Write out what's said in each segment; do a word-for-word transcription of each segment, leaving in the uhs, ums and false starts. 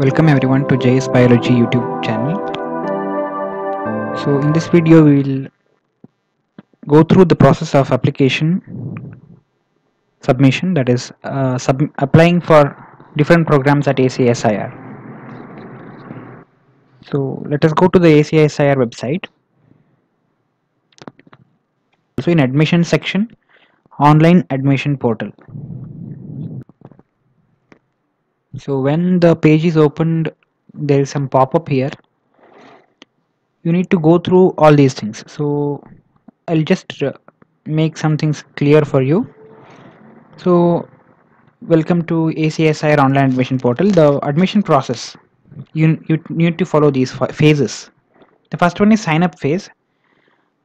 Welcome everyone to J S Biology YouTube channel. So in this video we will go through the process of application submission, that is uh, sub applying for different programs at A C S I R. So let us go to the A C S I R website. So in admission section, online admission portal. So when the page is opened, there is some pop-up here. You need to go through all these things. So I'll just uh, make some things clear for you. So welcome to A C S I R online admission portal. The admission process, you, you need to follow these phases. The first one is sign up phase,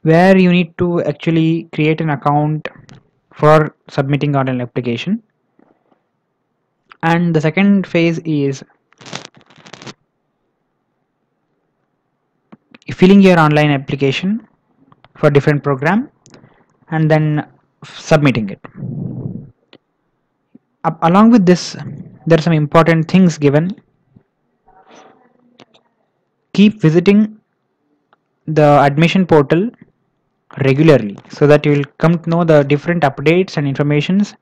where you need to actually create an account for submitting online application. And the second phase is filling your online application for different program and then submitting it. Up along with this, there are some important things given. Keep visiting the admission portal regularly so that you will come to know the different updates and informations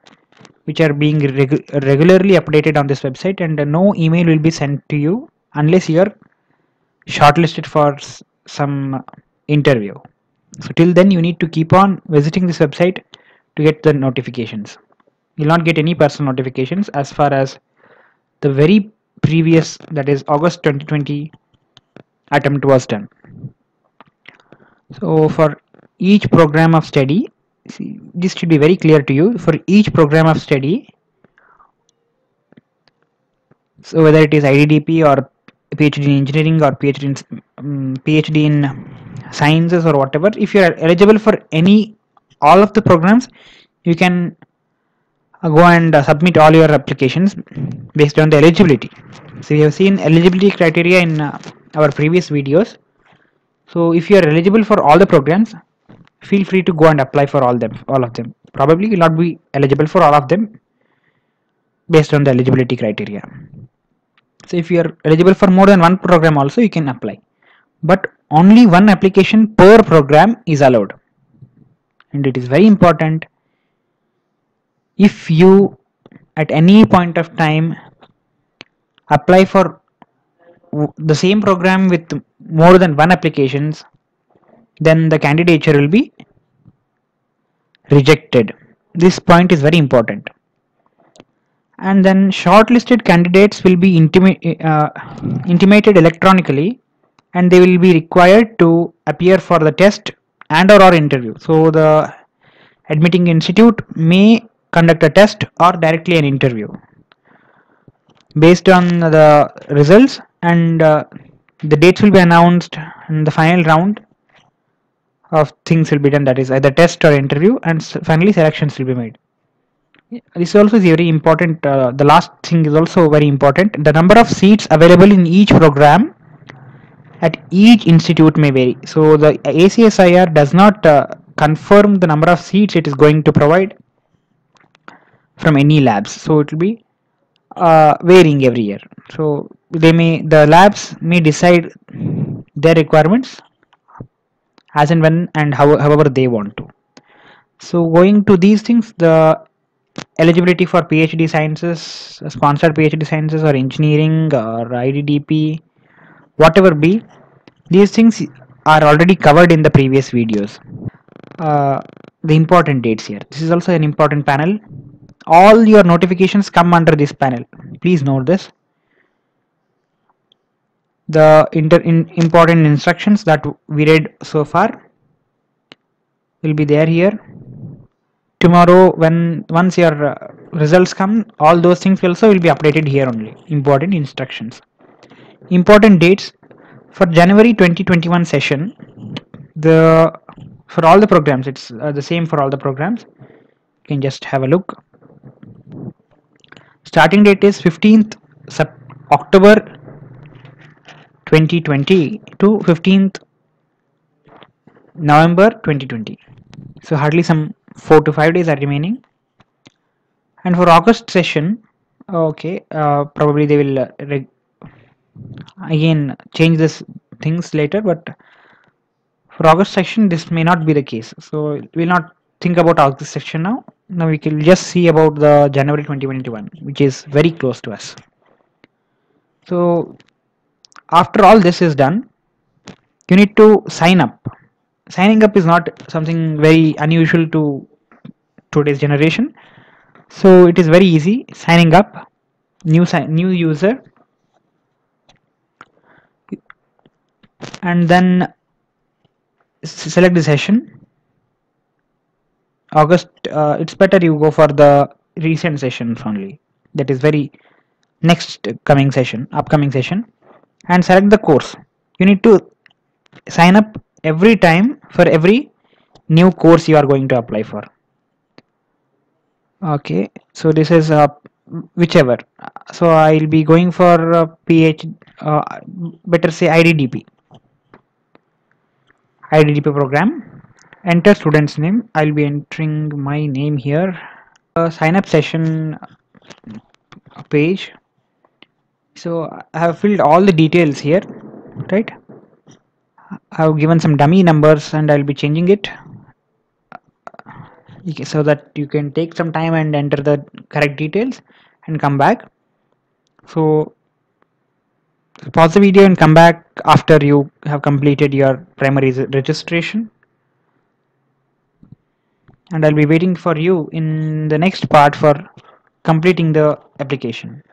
which are being regu regularly updated on this website, and uh, no email will be sent to you unless you are shortlisted for some interview. So till then you need to keep on visiting this website to get the notifications. You will not get any personal notifications as far as the very previous, that is August twenty twenty attempt was done. So for each program of study, see, this should be very clear to you. For each program of study, so whether it is I D D P or P H D in engineering or P H D in, um, P H D in sciences or whatever, if you are eligible for any all of the programs, you can uh, go and uh, submit all your applications based on the eligibility. So we have seen eligibility criteria in uh, our previous videos. So if you are eligible for all the programs, feel free to go and apply for all them, all of them. Probably you will not be eligible for all of them based on the eligibility criteria. So if you are eligible for more than one program also, you can apply. But only one application per program is allowed. And it is very important, if you at any point of time apply for the same program with more than one applications, then the candidature will be rejected. This point is very important. And then shortlisted candidates will be intimate, uh, intimated electronically, and they will be required to appear for the test and or, or interview. So the admitting institute may conduct a test or directly an interview. Based on the results, and uh, the dates will be announced in the final round of things will be done, that is either test or interview, and finally selections will be made. Yeah. This also is very important. Uh, the last thing is also very important. The number of seats available in each program at each institute may vary. So the A C S I R does not uh, confirm the number of seats it is going to provide from any labs. So it will be uh, varying every year. So they may, the labs may decide their requirements as and when and how, however they want to. So going to these things, the eligibility for P H D sciences, sponsored P H D sciences or engineering or I D D P, whatever be, these things are already covered in the previous videos. Uh, the important dates here. This is also an important panel. All your notifications come under this panel. Please note this. The inter in important instructions that we read so far will be there here. Tomorrow, when once your uh, results come, all those things will also will be updated here only. Important instructions, important dates for January twenty twenty-one session. The for all the programs, it's uh, the same for all the programs. You can just have a look. Starting date is fifteenth October twenty twenty to fifteenth November twenty twenty. So hardly some four to five days are remaining. And for August session, okay, uh, probably they will uh, again change this things later, but for August section this may not be the case, so we'll not think about August section now. Now we can just see about the January twenty twenty-one, which is very close to us. So after all this is done, you need to sign up. Signing up is not something very unusual to today's generation, so it is very easy. Signing up, new si new user, and then select the session. August, uh, it's better you go for the recent sessions only, that is very next coming session, upcoming session, and select the course. You need to sign up every time for every new course you are going to apply for. Okay, so this is uh, whichever, so I'll be going for uh, Ph.D, uh, better say I D D P I D D P program. Enter student's name. I'll be entering my name here. Uh, sign up session page, so I have filled all the details here, right? I have given some dummy numbers and I'll be changing it so that you can take some time and enter the correct details and come back. So pause the video and come back after you have completed your primary registration, and I'll be waiting for you in the next part for completing the application.